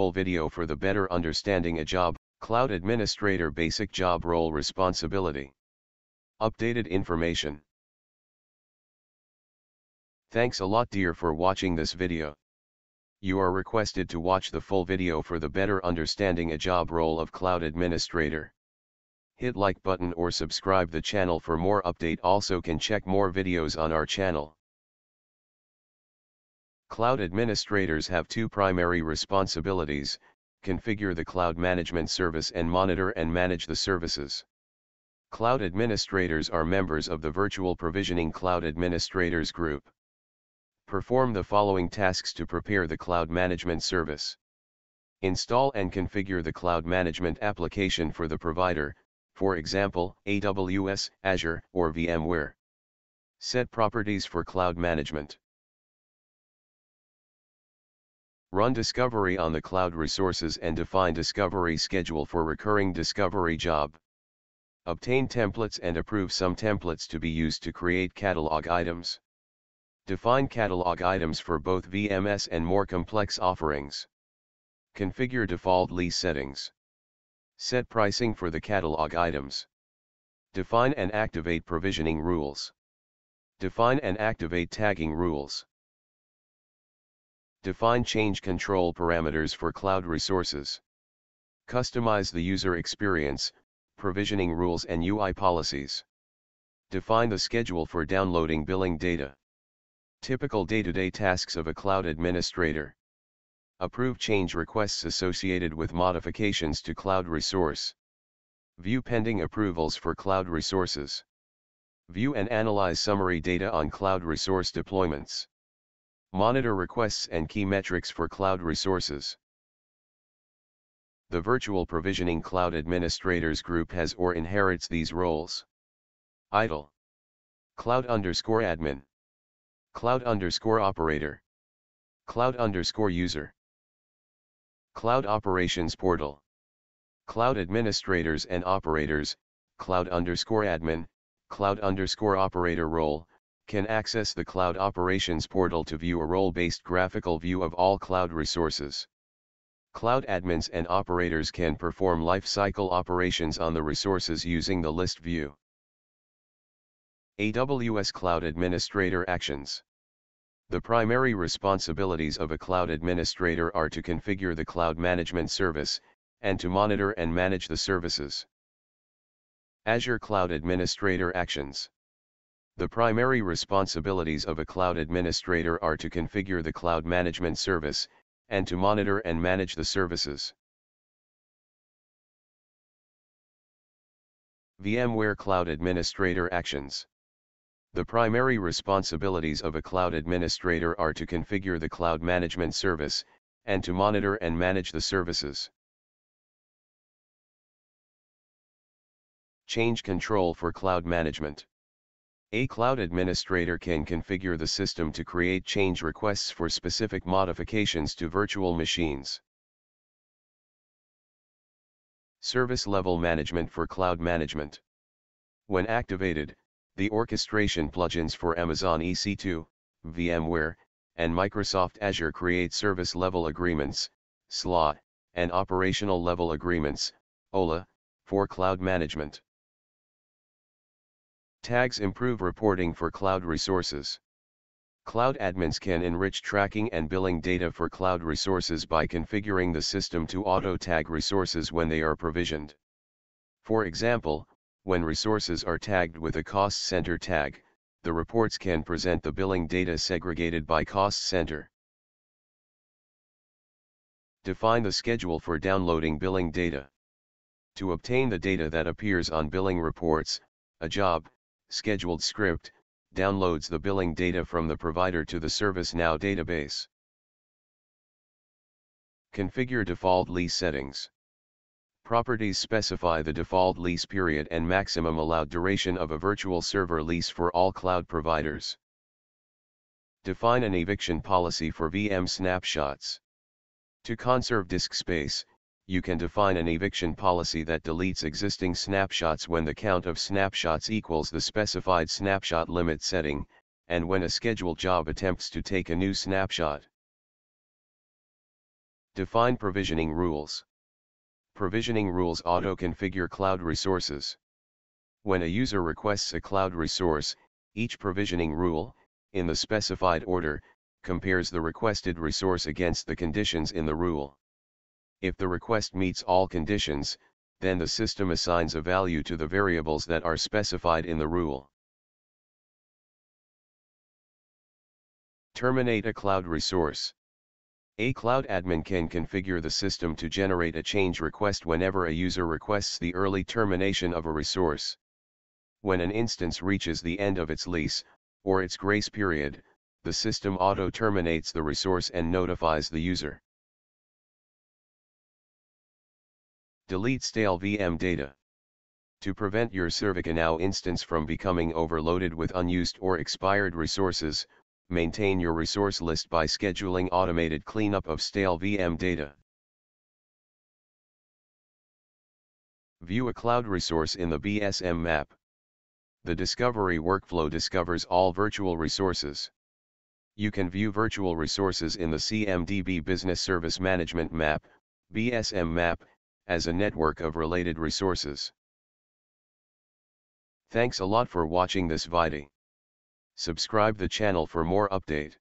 full video for the better understanding a job, Cloud Administrator Basic Job Role Responsibility. Updated information. Thanks a lot dear for watching this video. You are requested to watch the full video for the better understanding a job role of Cloud Administrator. Hit like button or subscribe the channel for more update. Also can check more videos on our channel. Cloud administrators have two primary responsibilities: configure the cloud management service and monitor and manage the services. Cloud administrators are members of the Virtual Provisioning Cloud Administrators Group. Perform the following tasks to prepare the cloud management service. Install and configure the cloud management application for the provider, for example, AWS, Azure, or VMware. Set properties for cloud management. Run discovery on the cloud resources and define discovery schedule for recurring discovery job. Obtain templates and approve some templates to be used to create catalog items. Define catalog items for both VMS and more complex offerings. Configure default lease settings. Set pricing for the catalog items. Define and activate provisioning rules. Define and activate tagging rules. Define change control parameters for cloud resources. Customize the user experience, provisioning rules and UI policies. Define the schedule for downloading billing data. Typical day-to-day tasks of a cloud administrator. Approve change requests associated with modifications to cloud resource. View pending approvals for cloud resources. View and analyze summary data on cloud resource deployments. Monitor requests and key metrics for cloud resources. The Virtual Provisioning Cloud Administrators Group has or inherits these roles. Idle. Cloud_admin. Cloud_operator. Cloud_user. Cloud Operations Portal. Cloud administrators and operators, Cloud_admin, Cloud_operator role, can access the Cloud Operations Portal to view a role-based graphical view of all cloud resources. Cloud admins and operators can perform lifecycle operations on the resources using the list view. AWS Cloud Administrator Actions. The primary responsibilities of a cloud administrator are to configure the cloud management service, and to monitor and manage the services. Azure Cloud Administrator Actions. The primary responsibilities of a cloud administrator are to configure the cloud management service, and to monitor and manage the services. VMware Cloud Administrator Actions. The primary responsibilities of a cloud administrator are to configure the cloud management service, and to monitor and manage the services. Change control for cloud management. A cloud administrator can configure the system to create change requests for specific modifications to virtual machines. Service level management for cloud management. When activated, the orchestration plugins for Amazon EC2, VMware, and Microsoft Azure create service level agreements, SLA, and operational level agreements, OLA, for cloud management. Tags improve reporting for cloud resources. Cloud admins can enrich tracking and billing data for cloud resources by configuring the system to auto-tag resources when they are provisioned. For example, when resources are tagged with a cost center tag, the reports can present the billing data segregated by cost center. Define the schedule for downloading billing data. To obtain the data that appears on billing reports, a job scheduled script downloads the billing data from the provider to the ServiceNow database. Configure default lease settings. Properties specify the default lease period and maximum allowed duration of a virtual server lease for all cloud providers. Define an eviction policy for VM snapshots. To conserve disk space, you can define an eviction policy that deletes existing snapshots when the count of snapshots equals the specified snapshot limit setting, and when a scheduled job attempts to take a new snapshot. Define provisioning rules. Provisioning rules auto-configure cloud resources. When a user requests a cloud resource, each provisioning rule, in the specified order, compares the requested resource against the conditions in the rule. If the request meets all conditions, then the system assigns a value to the variables that are specified in the rule. Terminate a cloud resource. A cloud admin can configure the system to generate a change request whenever a user requests the early termination of a resource. When an instance reaches the end of its lease, or its grace period, the system auto-terminates the resource and notifies the user. Delete stale VM data. To prevent your ServiceNow instance from becoming overloaded with unused or expired resources, maintain your resource list by scheduling automated cleanup of stale VM data. View a cloud resource in the BSM map. The discovery workflow discovers all virtual resources. You can view virtual resources in the CMDB Business Service Management Map, BSM map, as a network of related resources. Thanks a lot for watching this video. Subscribe the channel for more update.